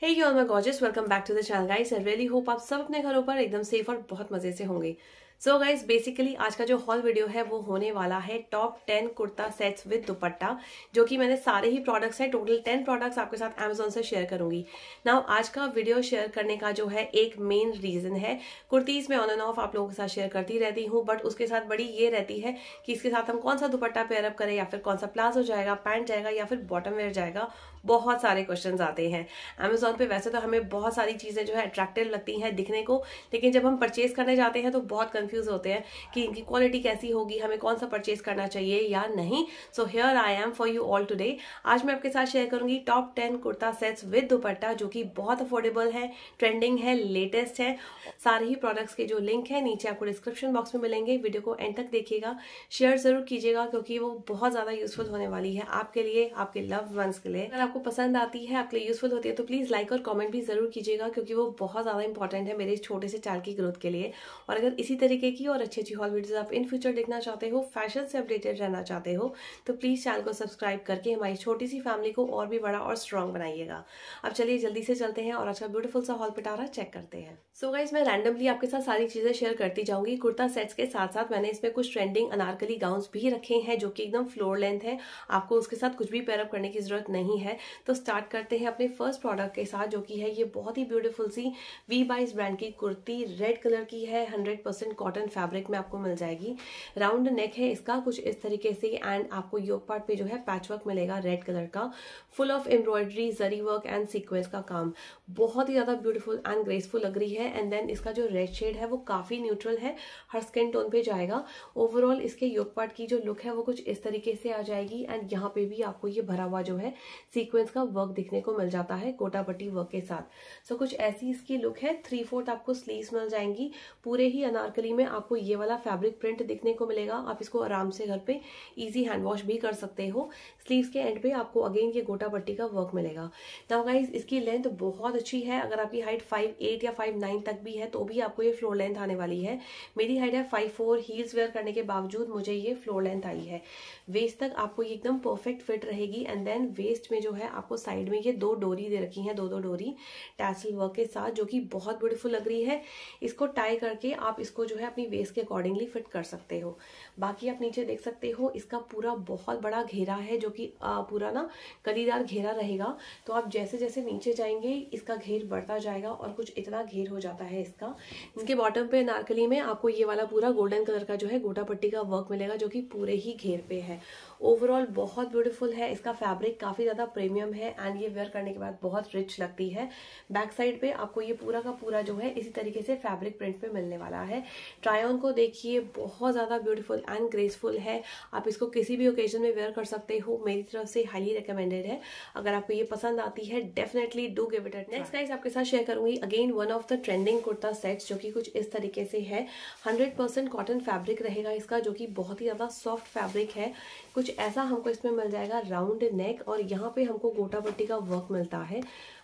Hey you all my gorgeous, welcome back to the channel guys. I really hope आप सब अपने घरों पर एकदम सेफ और बहुत मजे से होंगे। सो गाइस, बेसिकली आज का जो हॉल वीडियो है वो होने वाला है top 10 kurta sets with dupatta, जो कि मैंने सारे ही प्रोडक्ट्स हैं, टोटल 10 प्रोडक्ट्स आपके साथ Amazon से शेयर करूंगी। नाउ आज का वीडियो शेयर करने का जो है एक मेन रीजन है, कुर्तीज में ऑन एंड ऑफ आप लोगों के साथ शेयर करती रहती हूँ, बट उसके साथ बड़ी ये रहती है कि इसके साथ हम कौन सा दुपट्टा पेयर अप करें, या फिर कौन सा प्लाजो जाएगा, पैंट जाएगा या फिर बॉटम वेयर जाएगा। बहुत सारे क्वेश्चन आते हैं Amazon पे। वैसे तो हमें बहुत सारी चीजें जो है अट्रैक्टिव लगती हैं दिखने को, लेकिन जब हम परचेज करने जाते हैं तो बहुत कंफ्यूज होते हैं कि इनकी क्वालिटी कैसी होगी, हमें कौन सा परचेज करना चाहिए या नहीं। So here I am for you all today. आज मैं आपके साथ शेयर करूंगी top 10 kurta sets with dupatta, जो कि बहुत अफोर्डेबल है, ट्रेंडिंग है, लेटेस्ट है। सारे ही प्रोडक्ट्स के जो लिंक है नीचे आपको डिस्क्रिप्शन बॉक्स में मिलेंगे। वीडियो को एंड तक देखिएगा, शेयर जरूर कीजिएगा क्योंकि वो बहुत ज्यादा यूजफुल होने वाली है आपके लिए, आपके लव्ड वंस के लिए। अगर आपको पसंद आती है, आपके लिए यूजफुल होती है तो प्लीज लाइक और कमेंट भी जरूर कीजिएगा क्योंकि वो बहुत ज्यादा इंपॉर्टेंट है मेरे छोटे से चैनल की ग्रोथ के लिए। और अगर इसी तरीके की और अच्छी अच्छी हॉल वीडियोज आप इन फ्यूचर देखना चाहते हो, फैशन से अपडेटेड रहना चाहते हो, तो प्लीज चैनल को सब्सक्राइब करके हमारी छोटी सी फैमिली को और भी बड़ा और स्ट्रांग बनाइएगा। अब चलिए जल्दी से चलते हैं और अच्छा ब्यूटीफुल सा हॉल पिटारा चेक करते हैं। सो गाइस, मैं रैंडमली आपके साथ सारी चीजें शेयर करती जाऊंगी। कुर्ता सेट्स के साथ साथ मैंने इसमें कुछ ट्रेंडिंग अनारकली गाउन्स भी रखे हैं जो कि एकदम फ्लोर लेंथ है, आपको उसके साथ कुछ भी पेयर अप करने की जरूरत नहीं है। तो स्टार्ट करते हैं अपने फर्स्ट प्रोडक्ट के साथ, जो कि है ये बहुत ही ब्यूटीफुल सी V-Buy ब्रांड की कुर्ती, रेड कलर की है, 100% कॉटन फैब्रिक में आपको मिल जाएगी। राउंड नेक है इसका कुछ इस तरीके से, एंड आपको योक पार्ट पे जो है पैचवर्क मिलेगा रेड कलर का, full of embroidery, zari work and sequence का काम। बहुत ही ज्यादा ब्यूटीफुल एंड ग्रेसफुल लग रही है। एंड देन इसका जो रेड शेड है वो काफी न्यूट्रल है, हर स्किन टोन पे जाएगा। ओवरऑल इसके योक पार्ट की जो लुक है वो कुछ इस तरीके से आ जाएगी, एंड यहाँ पे भी आपको ये भरा हुआ जो है सीक्वेंस का वर्क दिखने को मिल जाता है कोटा पट्टी वर्क के साथ। सो कुछ ऐसी इसकी लुक है। 3/4 आपको स्लीव्स मिल जाएंगी। पूरे ही अनारकली में आपको ये वाला फैब्रिक प्रिंट दिखने को मिलेगा। आप इसको आराम से घर पे इजी हैंड वॉश भी कर सकते हो। स्लीव्स के एंड पे आपको अगेन ये गोटा पट्टी का वर्क मिलेगा। नाउ गाइस, इसकी लेंथ तो बहुत अच्छी है। अगर आपकी हाइट 5'8" या 5'9" तक भी है तो भी आपको ये फ्लोर लेंथ आने वाली है। मेरी हाइट है 5'4", हील्स वेयर करने के बावजूद मुझे ये फ्लोर लेंथ आई है। वेस्ट तक आपको ये एकदम परफेक्ट फिट रहेगी। एंड देन वेस्ट में जो है आपको साइड में ये दो डोरी दे रखी है, दो डोरी टैसल वर्क के साथ, जो कि बहुत ब्यूटीफुल लग रही है। इसको टाई करके आप इसको जो है अपनी वेस्ट के अकॉर्डिंगली फिट कर सकते हो। बाकी आप नीचे देख सकते हो इसका पूरा बहुत बड़ा घेरा है, जो कि पूरा ना कलीदार घेरा रहेगा। तो आप जैसे जैसे नीचे जाएंगे इसका घेर बढ़ता जाएगा और कुछ इतना घेर हो जाता है इसका। इसके बॉटम पे अनारकली में आपको ये वाला पूरा गोल्डन कलर का जो है गोटा पट्टी का वर्क मिलेगा, जो कि पूरे ही घेर पे है। ओवरऑल बहुत ब्यूटीफुल है। इसका फैब्रिक काफी ज्यादा प्रीमियम है एंड ये वेयर करने के बाद बहुत रिच लगती है। बैक साइड पे आपको ये पूरा का पूरा जो है इसी तरीके से फैब्रिक प्रिंट पे मिलने वाला है। ट्राई ऑन को देखिए, बहुत ज्यादा ब्यूटीफुल एंड ग्रेसफुल है। आप इसको किसी भी ओकेजन में वेयर कर सकते हो। मेरी तरफ से हाईली रिकमेंडेड है। अगर आपको ये पसंद आती है definitely do give it a try. Next guys, आपके साथ शेयर करूंगी again one of the trending kurta sets, जो कि कुछ इस तरीके से है। 100% कॉटन फैब्रिक रहेगा इसका, जो कि बहुत ही ज्यादा सॉफ्ट फैब्रिक है। कुछ ऐसा हमको इसमें मिल जाएगा राउंड नेक, और यहाँ पे हमको गोटा पट्टी का वर्क मिलता है।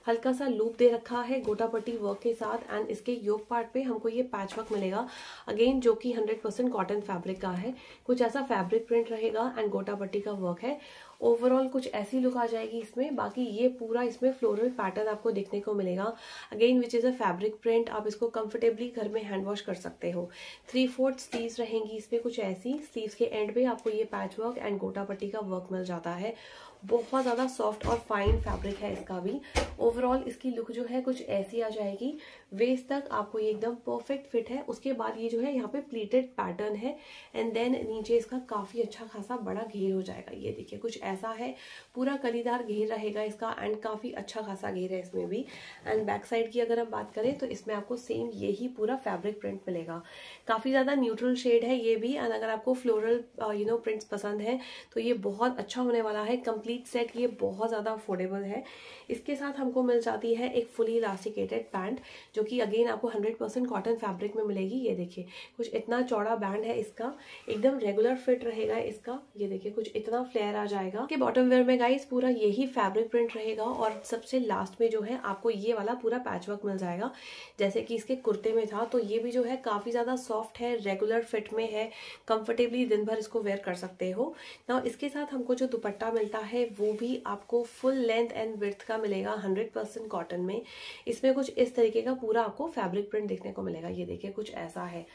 हल्का सा लूप दे रखा है गोटा पट्टी वर्क के साथ, एंड इसके योक पार्ट पे हमको ये पैचवर्क मिलेगा अगेन, जो कि 100% कॉटन फैब्रिक का है। कुछ ऐसा फैब्रिक प्रिंट रहेगा एंड गोटा पट्टी का वर्क है। ओवरऑल कुछ ऐसी लुक आ जाएगी इसमें। बाकी ये पूरा इसमें फ्लोरल पैटर्न आपको देखने को मिलेगा again, which is a fabric print. आप इसको कंफर्टेबली घर में हैंड वॉश कर सकते हो। 3/4 स्लीव्स रहेंगी इसमें कुछ ऐसी। स्लीव्स के एंड पे आपको ये पैचवर्क एंड गोटा पट्टी का वर्क मिल जाता है। बहुत ज़्यादा सॉफ्ट और फाइन फैब्रिक है इसका भी। ओवरऑल इसकी लुक जो है कुछ ऐसी आ जाएगी। वेस्ट तक आपको ये एकदम परफेक्ट फिट है। उसके बाद ये जो है यहाँ पे प्लीटेड पैटर्न है, एंड देन नीचे इसका काफ़ी अच्छा खासा बड़ा घेर हो जाएगा। ये देखिए कुछ ऐसा है, पूरा कलीदार घेर रहेगा इसका, एंड काफ़ी अच्छा खासा घेर है इसमें भी। एंड बैक साइड की अगर हम बात करें तो इसमें आपको सेम यही पूरा फैब्रिक प्रिंट मिलेगा। काफ़ी ज़्यादा न्यूट्रल शेड है ये भी, एंड अगर आपको फ्लोरल प्रिंट्स पसंद है तो ये बहुत अच्छा होने वाला है। कंप्लीट सेट ये बहुत ज़्यादा अफोर्डेबल है। इसके साथ हमको मिल जाती है एक फुली इलास्टिकेटेड पैंट, जो कि अगेन आपको 100% कॉटन फैब्रिक में मिलेगी। ये देखिए कुछ इतना चौड़ा बैंड है इसका, एकदम रेगुलर फिट रहेगा इसका। ये देखिए कुछ इतना फ्लेयर आ जाएगा के बॉटम वेयर में। गाइस, पूरा यही फैब्रिक प्रिंट रहेगा, और सबसे लास्ट में जो है आपको ये वाला पूरा पैचवर्क मिल जाएगा जैसे कि इसके कुर्ते में था। तो ये भी जो है काफी ज्यादा सॉफ्ट है, रेगुलर फिट में है, कंफर्टेबली दिन भर इसको वेयर कर सकते हो। नाउ इसके साथ हमको जो दुपट्टा मिलता है है वो भी आपको फुल लेंथ एंड विड्थ का मिलेगा 100% कॉटन में। इसमें कुछ इस तरीके का पूरा आपको फैब्रिक प्रिंट देखने को मिलेगा, ये देखिए कुछ ऐसा है।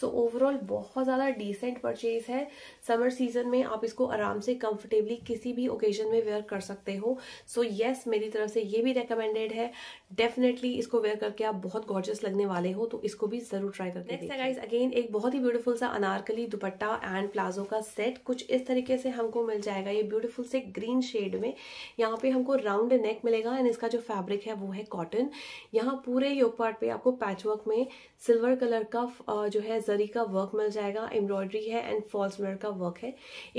सो ओवरऑल बहुत ज़्यादा डिसेंट परचेज है। समर सीजन में आप इसको आराम से कंफर्टेबली किसी भी ओकेजन में वेयर कर सकते हो। सो येस, मेरी तरफ से ये भी रिकमेंडेड है। डेफिनेटली इसको वेयर करके आप बहुत गॉर्जियस लगने वाले हो, तो इसको भी जरूर ट्राई करके देखिए। नेक्स्ट गाइस अगेन एक बहुत ही ब्यूटीफुल सा अनारकली दुपट्टा एंड प्लाजो का सेट कुछ इस तरीके से हमको मिल जाएगा, ये ब्यूटीफुल से ग्रीन शेड में। यहाँ पे हमको राउंड नेक मिलेगा एंड इसका जो फैब्रिक है वो है कॉटन। यहाँ पूरे योक पार्ट पे आपको पैचवर्क में सिल्वर कलर का जो है जरी का वर्क मिल जाएगा, एम्ब्रॉयडरी है एंड फॉल्स मिरर का वर्क है।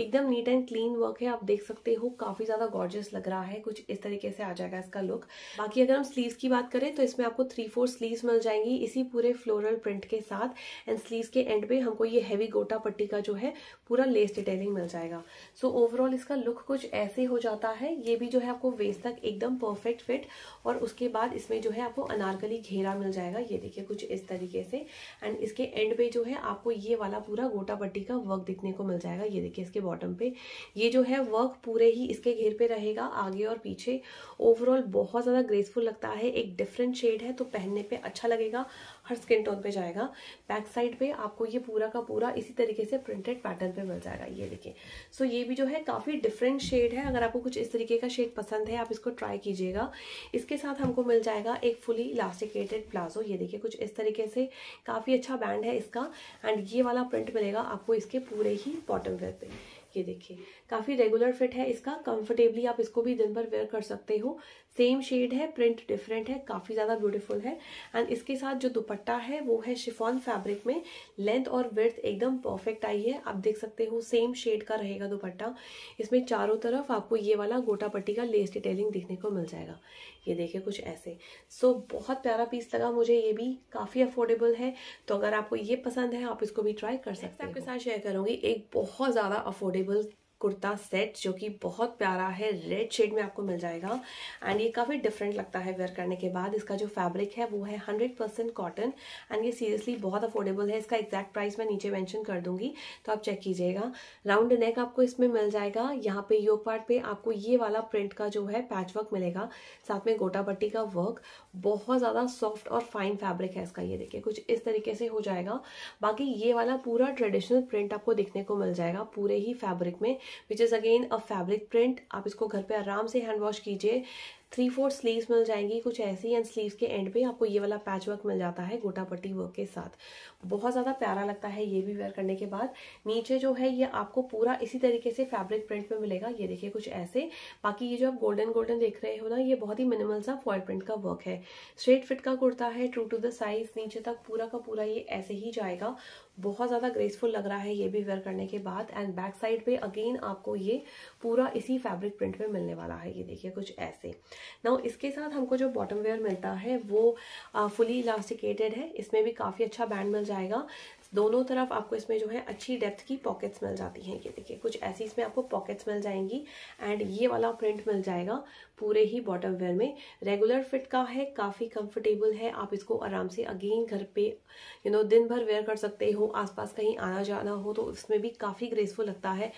एकदम नीट एंड क्लीन वर्क है, आप देख सकते हो काफी ज्यादा गॉर्जियस लग रहा है। कुछ इस तरीके से आ जाएगा इसका लुक। बाकी अगर हम स्लीव्स की बात करें तो इसमें आपको 3/4 स्लीव्स मिल जाएंगी इसी पूरे फ्लोरल प्रिंट के साथ, एंड स्लीव्स के एंड पे हमको ये हैवी गोटा पट्टी का जो है पूरा लेस डिटेलिंग मिल जाएगा। सो ओवरऑल इसका लुक कुछ ऐसे हो जाता है। ये भी जो है आपको वेस्ट तक एकदम परफेक्ट फिट, और उसके बाद इसमें जो है आपको अनारकली घेरा मिल जाएगा, ये देखिए कुछ इस तरीके से। एंड इसके एंड पे जो है आपको ये वाला पूरा गोटा पट्टी का वर्क दिखने को मिल जाएगा, ये देखिए इसके बॉटम पे ये जो है वर्क पूरे ही इसके घेर पे रहेगा, आगे और पीछे। ओवरऑल बहुत ज़्यादा ग्रेसफुल लगता है, एक डिफरेंट शेड है तो पहनने पे अच्छा लगेगा, हर स्किन टोन पे जाएगा। बैक साइड पे आपको ये पूरा का पूरा इसी तरीके से प्रिंटेड पैटर्न पे मिल जाएगा, ये देखिए। सो ये भी जो है काफ़ी डिफरेंट शेड है, अगर आपको कुछ इस तरीके का शेड पसंद है आप इसको ट्राई कीजिएगा। इसके साथ हमको मिल जाएगा एक फुली इलास्टिकेटेड प्लाजो, ये देखिए कुछ इस तरीके से, काफ़ी अच्छा बैंड है इसका। एंड ये वाला प्रिंट मिलेगा आपको इसके पूरे ही बॉटम वेयर पे, ये देखिए काफ़ी रेगुलर फिट है इसका, कंफर्टेबली आप इसको भी दिन भर वेयर कर सकते हो। सेम शेड है, प्रिंट डिफरेंट है, काफ़ी ज़्यादा ब्यूटीफुल है। एंड इसके साथ जो दुपट्टा है वो है शिफॉन फैब्रिक में, लेंथ और विड्थ एकदम परफेक्ट आई है, आप देख सकते हो। सेम शेड का रहेगा दुपट्टा, इसमें चारों तरफ आपको ये वाला गोटा पट्टी का लेस डिटेलिंग देखने को मिल जाएगा, ये देखिए कुछ ऐसे। सो बहुत प्यारा पीस लगा मुझे, ये भी काफ़ी अफोर्डेबल है, तो अगर आपको ये पसंद है आप इसको भी ट्राई कर सकते हैं। आपके साथ शेयर करूँगी एक बहुत ज़्यादा अफोर्डेबल कुर्ता सेट जो कि बहुत प्यारा है, रेड शेड में आपको मिल जाएगा। एंड ये काफ़ी डिफरेंट लगता है वेयर करने के बाद। इसका जो फैब्रिक है वो है 100% कॉटन एंड ये सीरियसली बहुत अफोर्डेबल है। इसका एग्जैक्ट प्राइस मैं नीचे मेंशन कर दूंगी तो आप चेक कीजिएगा। राउंड नेक आपको इसमें मिल जाएगा, यहाँ पे योक पार्ट पे आपको ये वाला प्रिंट का जो है पैचवर्क मिलेगा, साथ में गोटा पट्टी का वर्क। बहुत ज़्यादा सॉफ्ट और फाइन फैब्रिक है इसका, ये देखिए कुछ इस तरीके से हो जाएगा। बाकी ये वाला पूरा ट्रेडिशनल प्रिंट आपको देखने को मिल जाएगा पूरे ही फैब्रिक में, which is again a fabric print. आप इसको घर पे आराम से हैंड वॉश कीजिए। 3/4 स्लीव्स मिल जाएंगी कुछ ऐसी, एंड स्लीव्स के एंड पे आपको ये वाला पैच वर्क मिल जाता है गोटा पट्टी वर्क के साथ। बहुत ज़्यादा प्यारा लगता है ये भी वेयर करने के बाद। नीचे जो है ये आपको पूरा इसी तरीके से फैब्रिक प्रिंट में मिलेगा, ये देखिए कुछ ऐसे। बाकी ये जो आप गोल्डन गोल्डन देख रहे हो ना, ये बहुत ही मिनिमल सा फॉल प्रिंट का वर्क है। स्ट्रेट फिट का कुर्ता है, ट्रू टू द साइज, नीचे तक पूरा का पूरा ये ऐसे ही जाएगा। बहुत ज़्यादा ग्रेसफुल लग रहा है ये भी वेयर करने के बाद। एंड बैक साइड पे अगेन आपको ये पूरा इसी फैब्रिक प्रिंट में मिलने वाला है, ये देखिए कुछ ऐसे। नाउ इसके साथ हमको जो बॉटम वेयर मिलता है वो फुली इलास्टिकेटेड है, इसमें भी काफ़ी अच्छा बैंड मिल जाएगा। दोनों तरफ आपको इसमें जो है अच्छी डेप्थ की पॉकेट्स मिल जाती हैं, ये देखिए कुछ ऐसी इसमें आपको पॉकेट्स मिल जाएंगी। एंड ये वाला प्रिंट मिल जाएगा पूरे ही बॉटम वेयर में। रेगुलर फिट का है, काफ़ी कंफर्टेबल है, आप इसको आराम से अगेन घर पे दिन भर वेयर कर सकते हो। आसपास कहीं आना जाना हो तो इसमें भी काफ़ी ग्रेसफुल लगता है,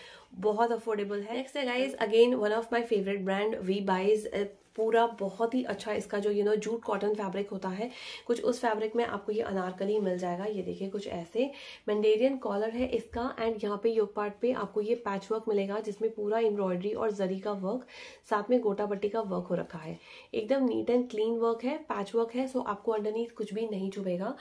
बहुत अफोर्डेबल है। नेक्स्ट है guys again one of my favourite brand V-Buy's पूरा बहुत ही अच्छा इसका जो जूट कॉटन फैब्रिक होता है, कुछ उस फैब्रिक में आपको ये अनारकली मिल जाएगा, ये देखिए कुछ ऐसे। मंडेरियन कॉलर है इसका एंड यहाँ पे योक पार्ट पे आपको ये पैच वर्क मिलेगा जिसमें पूरा एम्ब्रॉयडरी और जरी का वर्क, साथ में गोटा पट्टी का वर्क हो रखा है। एकदम नीट एंड क्लीन वर्क है, पैच वर्क है, सो आपको अंडरनीथ कुछ भी नहीं चुभेगा।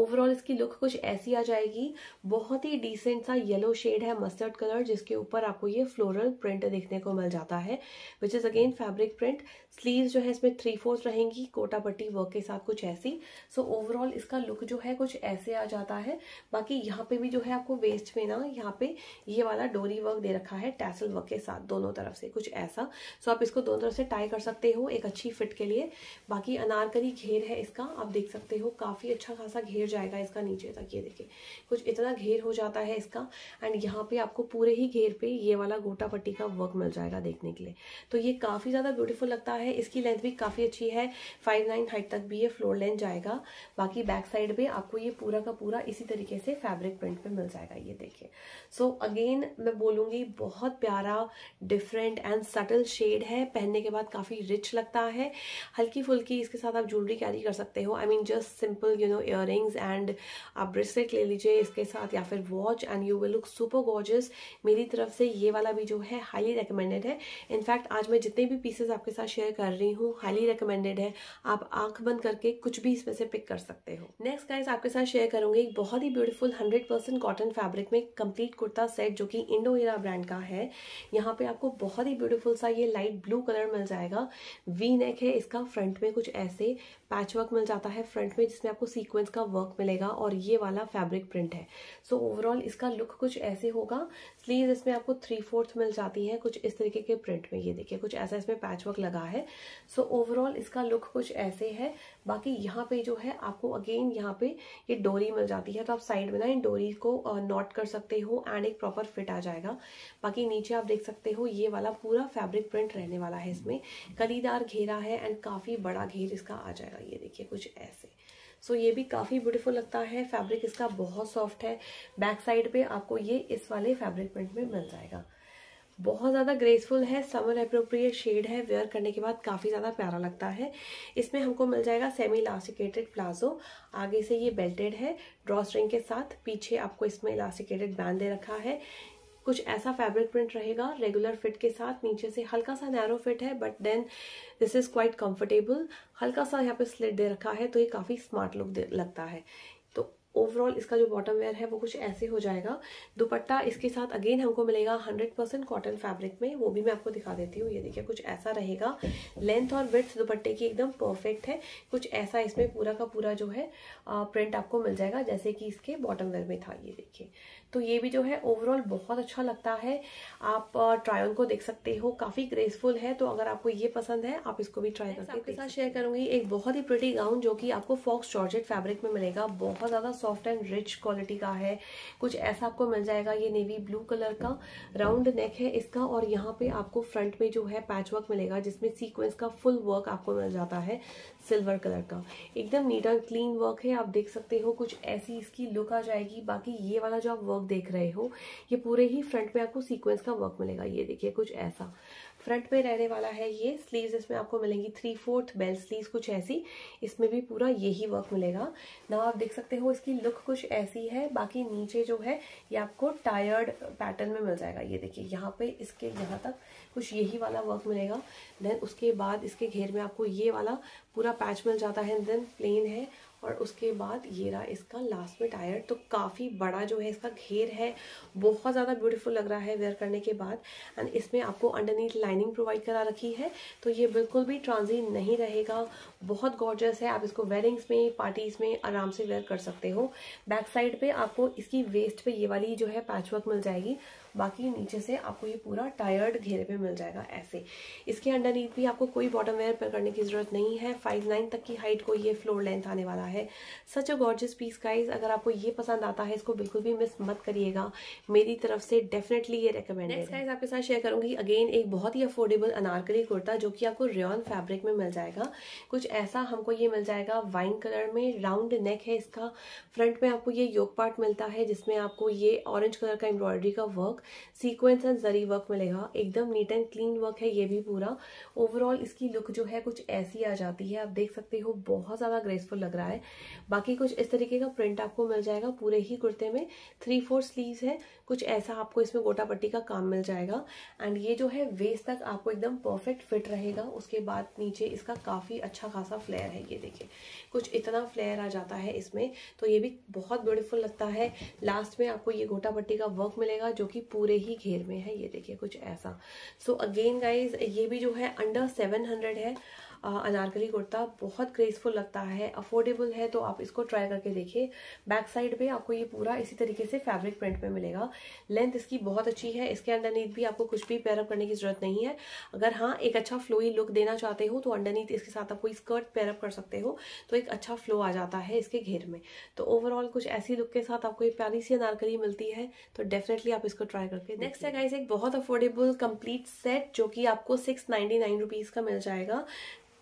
ओवरऑल इसकी लुक कुछ ऐसी आ जाएगी। बहुत ही डिसेंट सा येलो शेड है, मस्टर्ड कलर, जिसके ऊपर आपको ये फ्लोरल प्रिंट देखने को मिल जाता है, which is again fabric print. Sleeves जो है इसमें 3/4 रहेंगी, कोटा पट्टी वर्क के साथ कुछ ऐसी। सो ओवरऑल इसका लुक जो है कुछ ऐसे आ जाता है। बाकी यहाँ पे भी जो है आपको वेस्ट में ना यहाँ पे ये वाला डोरी वर्क दे रखा है टैसल वर्क के साथ, दोनों तरफ से कुछ ऐसा। सो आप इसको दोनों तरफ से टाई कर सकते हो एक अच्छी फिट के लिए। बाकी अनारकली घेर है इसका, आप देख सकते हो काफ़ी अच्छा खासा घेर जाएगा इसका नीचे तक, ये देखिए कुछ इतना घेर हो जाता है इसका। एंड यहाँ पे आपको पूरे ही घेर पे ये वाला गोटा पट्टी का वर्क मिल जाएगा देखने के लिए, तो ये काफ़ी ज़्यादा ब्यूटीफुल लगता है। है। इसकी लेंथ भी काफ़ी अच्छी है, 5'9" हाइट तक भी ये फ्लोर लेंथ जाएगा। बाकी बैक साइड पे आपको ये पूरा का पूरा इसी तरीके से फैब्रिक प्रिंट पे मिल जाएगा। ये देखिए, सो अगेन मैं बोलूँगी बहुत प्यारा डिफरेंट एंड सटल शेड है, पहनने के बाद काफ़ी रिच लगता है। हल्की फुल्की इसके साथ आप ज्वेलरी कैरी कर सकते हो, I mean just simple you know earrings and आप ब्रेसलेट ले लीजिए इसके साथ या फिर watch and you will look super gorgeous. मेरी तरफ से ये वाला भी जो है हाईली रिकमेंडेड है। इनफैक्ट आज मैं जितने भी पीसेस आपके साथ शेयर कर रही हूँ हाईली रिकमेंडेड है, आप आंख बंद करके कुछ भी इसमें से पिक कर सकते हो। नेक्स्ट गाइस आपके साथ शेयर करूंगी एक बहुत ही ब्यूटीफुल 100% कॉटन फैब्रिक में कंप्लीट कुर्ता सेट जो कि इंडो-एरा ब्रांड का है। यहाँ पे आपको बहुत ही ब्यूटीफुल सा ये लाइट ब्लू कलर मिल जाएगा। वी नेक है इसका, फ्रंट में कुछ ऐसे पैचवर्क मिल जाता है फ्रंट में जिसमें आपको सीक्वेंस का वर्क मिलेगा और ये वाला फैब्रिक प्रिंट है। सो ओवरऑल इसका लुक कुछ ऐसे होगा। स्लीव इसमें आपको 3/4 मिल जाती है कुछ इस तरीके के प्रिंट में। ये देखिए कुछ ऐसा इसमें पैचवर्क लगा है। सो ओवरऑल इसका लुक कुछ ऐसे है। बाकी यहाँ पे जो है आपको अगेन यहाँ पे ये डोरी मिल जाती है, तो आप साइड में ना इन डोरी को नॉट कर सकते हो एंड एक प्रॉपर फिट आ जाएगा। बाकी नीचे आप देख सकते हो ये वाला पूरा फैब्रिक प्रिंट रहने वाला है, इसमें कलीदार घेरा है एंड काफ़ी बड़ा घेर इसका आ जाएगा। ये देखिए कुछ ऐसे। सो ये भी काफ़ी ब्यूटीफुल लगता है, फैब्रिक इसका बहुत सॉफ्ट है। बैक साइड पे आपको ये इस वाले फैब्रिक प्रिंट में मिल जाएगा। बहुत ज़्यादा ग्रेसफुल है, समर एप्रोप्रिएट शेड है, वेयर करने के बाद काफ़ी ज़्यादा प्यारा लगता है। इसमें हमको मिल जाएगा सेमी इलास्टिकेटेड प्लाजो, आगे से ये बेल्टेड है ड्रॉ स्ट्रिंग के साथ, पीछे आपको इसमें इलास्टिकेटेड बैंड दे रखा है। कुछ ऐसा फैब्रिक प्रिंट रहेगा रेगुलर फिट के साथ, नीचे से हल्का सा नैरो फिट है but then this is quite comfortable. हल्का सा यहाँ पे स्लिट दे रखा है तो ये काफ़ी स्मार्ट लुक लगता है। तो ओवरऑल इसका जो बॉटम वेयर है वो कुछ ऐसे हो जाएगा। दुपट्टा इसके साथ अगेन हमको मिलेगा 100% कॉटन फैब्रिक में, वो भी मैं आपको दिखा देती हूँ। ये देखिए कुछ ऐसा रहेगा, लेंथ और विड्थ दुपट्टे की एकदम परफेक्ट है। कुछ ऐसा इसमें पूरा का पूरा जो है प्रिंट आपको मिल जाएगा जैसे कि इसके बॉटम वेयर में था। ये देखिए, तो ये भी जो है ओवरऑल बहुत अच्छा लगता है। आप ट्राई ऑन को देख सकते हो, काफ़ी ग्रेसफुल है। तो अगर आपको ये पसंद है आप इसको भी ट्राई करके आपके साथ शेयर करूँगी एक बहुत ही प्रिटी गाउन जो कि आपको फॉक्स जॉर्जेट फैब्रिक में मिलेगा। बहुत ज़्यादा सॉफ्ट एंड रिच क्वालिटी का है। कुछ ऐसा आपको मिल जाएगा, ये नेवी ब्लू कलर का राउंड नेक है इसका और यहाँ पे आपको फ्रंट में जो है पैचवर्क मिलेगा जिसमें सीक्वेंस का फुल वर्क आपको मिल जाता है सिल्वर कलर का। एकदम नीट एंड क्लीन वर्क है, आप देख सकते हो कुछ ऐसी इसकी लुक आ जाएगी। बाकी ये वाला जो आप वर्क देख रहे हो ये पूरे ही फ्रंट में आपको सीक्वेंस का वर्क मिलेगा। ये देखिए कुछ ऐसा फ्रंट पे रहने वाला है। ये स्लीव्स इसमें आपको मिलेंगी 3/4 बेल स्लीव्स कुछ ऐसी, इसमें भी पूरा यही वर्क मिलेगा ना। आप देख सकते हो इसकी लुक कुछ ऐसी है। बाकी नीचे जो है ये आपको टायर्ड पैटर्न में मिल जाएगा। ये देखिए यहाँ पे इसके यहाँ तक कुछ यही वाला वर्क मिलेगा। देन उसके बाद इसके घेर में आपको ये वाला पूरा पैच मिल जाता है, देन प्लेन है और उसके बाद ये रहा इसका लास्ट में टायर। तो काफ़ी बड़ा जो है इसका घेर है, बहुत ज़्यादा ब्यूटीफुल लग रहा है वेयर करने के बाद। एंड इसमें आपको अंडरनीथ लाइनिंग प्रोवाइड करा रखी है तो ये बिल्कुल भी ट्रांजी नहीं रहेगा। बहुत गॉर्जियस है, आप इसको वेडिंग्स में पार्टीज़ में आराम से वेयर कर सकते हो। बैक साइड पर आपको इसकी वेस्ट पर ये वाली जो है पैचवर्क मिल जाएगी। बाकी नीचे से आपको ये पूरा टायर्ड घेरे पे मिल जाएगा ऐसे। इसके अंडरनीथ भी आपको कोई बॉटम वेयर पर करने की ज़रूरत नहीं है। 5'9" तक की हाइट को ये फ्लोर लेंथ आने वाला है। Such a gorgeous piece guys, अगर आपको ये पसंद आता है इसको बिल्कुल भी मिस मत करिएगा। मेरी तरफ से डेफिनेटली ये रेकमेंडेड है। नेक्स्ट गाइस आपके साथ शेयर करूंगी अगेन एक बहुत ही अफोर्डेबल अनारकली कुर्ता जो कि आपको रेयन फैब्रिक में मिल जाएगा। कुछ ऐसा हमको ये मिल जाएगा वाइन कलर में, राउंड नेक है इसका, फ्रंट में आपको ये योक पार्ट मिलता है जिसमें आपको ये ऑरेंज कलर का एम्ब्रॉयडरी का work sequence and zari work मिलेगा। एकदम नीट एंड क्लीन वर्क है ये भी पूरा। ओवरऑल इसकी लुक जो है कुछ ऐसी आ जाती है, आप देख सकते हो बहुत ज़्यादा ग्रेसफुल लग रहा है। बाकी कुछ इस तरीके का प्रिंट आपको मिल जाएगा पूरे ही कुर्ते में। 3/4 स्लीव्स है, कुछ ऐसा आपको इसमें गोटा पट्टी का काम मिल जाएगा एंड ये जो है वेस्ट तक आपको एकदम परफेक्ट फिट रहेगा। उसके बाद नीचे इसका काफ़ी अच्छा खासा फ्लेयर है। ये देखिए कुछ इतना फ्लेयर आ जाता है इसमें, तो ये भी बहुत ब्यूटीफुल लगता है। लास्ट में आपको ये गोटा पट्टी का वर्क मिलेगा जो कि पूरे ही घेर में है। ये देखिए कुछ ऐसा। सो अगेन गाइज ये भी जो है अंडर 700 है। अनारकली कुर्ता बहुत ग्रेसफुल लगता है, अफोर्डेबल है, तो आप इसको ट्राई करके देखिए। बैक साइड पे आपको ये पूरा इसी तरीके से फैब्रिक प्रिंट में मिलेगा। लेंथ इसकी बहुत अच्छी है, इसके अंडरनीथ भी आपको कुछ भी पेयरअप करने की जरूरत नहीं है। अगर हाँ एक अच्छा फ्लोई लुक देना चाहते हो तो अंडरनीथ इसके साथ आप कोई स्कर्ट पेयरअप कर सकते हो, तो एक अच्छा फ्लो आ जाता है इसके घेर में। तो ओवरऑल कुछ ऐसी लुक के साथ आपको ये प्यारी सी अनारकली मिलती है, तो डेफिनेटली आप इसको ट्राई करके। नेक्स्ट है गाइस एक बहुत अफोर्डेबल कंप्लीट सेट जो कि आपको 699 रुपीज का मिल जाएगा।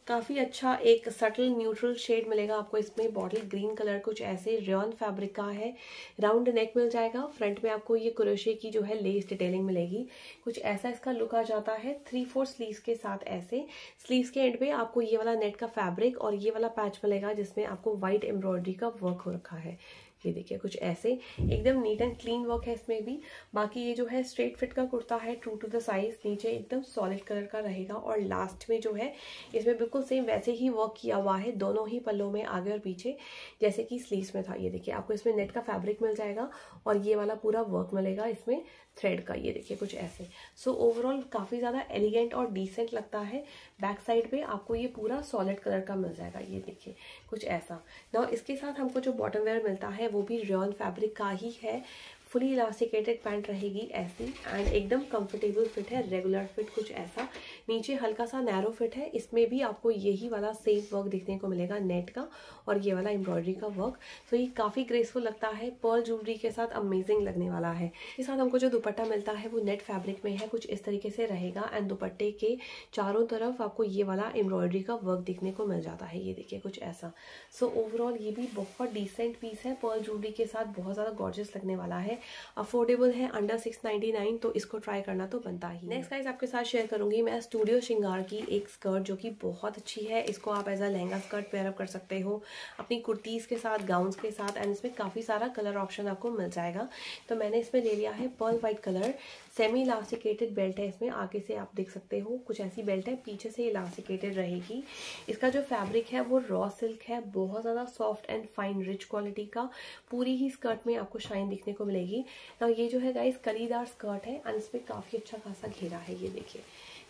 काफ़ी अच्छा एक सटल न्यूट्रल शेड मिलेगा आपको इसमें, बॉटल ग्रीन कलर कुछ ऐसे रेयन फैब्रिक का है। राउंड नेक मिल जाएगा, फ्रंट में आपको ये क्रोशे की जो है लेस डिटेलिंग मिलेगी, कुछ ऐसा इसका लुक आ जाता है। 3/4 स्लीव्स के साथ ऐसे स्लीव्स के एंड पे आपको ये वाला नेट का फैब्रिक और ये वाला पैच मिलेगा जिसमें आपको वाइट एम्ब्रॉयडरी का वर्क हो रखा है। ये देखिए कुछ ऐसे एकदम नीट एंड क्लीन वर्क है इसमें भी। बाकी ये जो है स्ट्रेट फिट का कुर्ता है, ट्रू टू द साइज, नीचे एकदम सॉलिड कलर का रहेगा और लास्ट में जो है इसमें बिल्कुल सेम वैसे ही वर्क किया हुआ है दोनों ही पल्लों में, आगे और पीछे, जैसे कि स्लीव्स में था। ये देखिए आपको इसमें नेट का फैब्रिक मिल जाएगा और ये वाला पूरा वर्क मिलेगा इसमें थ्रेड का। ये देखिए कुछ ऐसे। सो ओवरऑल काफ़ी ज़्यादा एलिगेंट और डिसेंट लगता है। बैक साइड पे आपको ये पूरा सॉलिड कलर का मिल जाएगा, ये देखिए कुछ ऐसा। नाउ इसके साथ हमको जो बॉटम वेयर मिलता है वो भी रेयन फैब्रिक का ही है। फुली इलास्टिकेटेड पैंट रहेगी ऐसी एंड एकदम कंफर्टेबल फिट है, रेगुलर फिट कुछ ऐसा। नीचे हल्का सा नैरो फिट है, इसमें भी आपको यही वाला सेम वर्क देखने को मिलेगा नेट का और ये वाला एम्ब्रॉयडरी का वर्क। तो ये काफ़ी ग्रेसफुल लगता है, पर्ल ज्वेलरी के साथ अमेजिंग लगने वाला है। इसके साथ हमको जो दुपट्टा मिलता है वो नेट फैब्रिक में है, कुछ इस तरीके से रहेगा एंड दुपट्टे के चारों तरफ आपको ये वाला एम्ब्रॉयडरी का वर्क देखने को मिल जाता है। ये देखिए कुछ ऐसा। सो ओवरऑल ये भी बहुत डिसेंट पीस है, पर्ल ज्वेलरी के साथ बहुत ज़्यादा गॉर्जियस लगने वाला है, अफोर्डेबल है अंडर 699, तो इसको ट्राई करना तो बनता ही। नेक्स्ट गाइस आपके साथ शेयर करूंगी मैं स्टूडियो श्रृंगार की एक स्कर्ट जो कि बहुत अच्छी है। इसको आप as a lehenga skirt pair up कर सकते हो अपनी कुर्तीज के साथ, गाउन्स के साथ एंड इसमें काफ़ी सारा कलर ऑप्शन आपको मिल जाएगा। तो मैंने इसमें ले लिया है pearl white colour, semi elasticated belt है इसमें, आगे से आप देख सकते हो कुछ ऐसी बेल्ट है, पीछे से इलास्टिकेटेड रहेगी। इसका जो फैब्रिक है वो रॉ सिल्क है, बहुत ज़्यादा soft and fine rich quality का। पूरी ही स्कर्ट में आपको शाइन देखने को मिलेगी। ये जो है गाइस कलीदार स्कर्ट है और इसमें काफी अच्छा खासा घेरा है। ये देखिए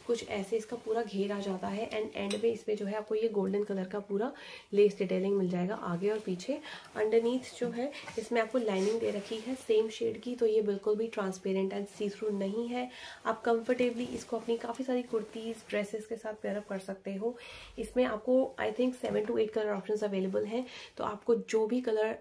कुछ ऐसे इसका पूरा घेरा आ जाता है एंड एंड में इसमें जो है आपको ये गोल्डन कलर का पूरा लेस डिटेलिंग मिल जाएगा आगे और पीछे। अंडरनीथ जो है इसमें आपको लाइनिंग दे रखी है सेम शेड की, तो ये बिल्कुल भी ट्रांसपेरेंट एंड सी थ्रू नहीं है। आप कंफर्टेबली इसको अपनी काफ़ी सारी कुर्तीज़, ड्रेसेस के साथ पेयरअप कर सकते हो। इसमें आपको I think 7 to 8 colour option available हैं, तो आपको जो भी कलर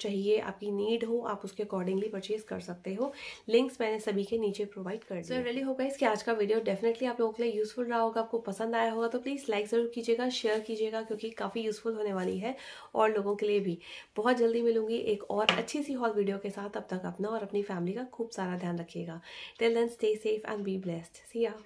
चाहिए, आपकी नीड हो, आप उसके अकॉर्डिंगली परचेज कर सकते हो। लिंक्स मैंने सभी के नीचे प्रोवाइड कर दिए। रियली होगा इसके आज का वीडियो डेफिनेटली आप लोगों के लिए यूजफुल रहा होगा, आपको पसंद आया होगा, तो प्लीज़ लाइक ज़रूर कीजिएगा, शेयर कीजिएगा, क्योंकि काफ़ी यूजफुल होने वाली है और लोगों के लिए भी। बहुत जल्दी मिलूंगी एक और अच्छी सी हॉल वीडियो के साथ। अब तक अपना और अपनी फैमिली का खूब सारा ध्यान रखिएगा। Till then stay safe and be blessed. See या।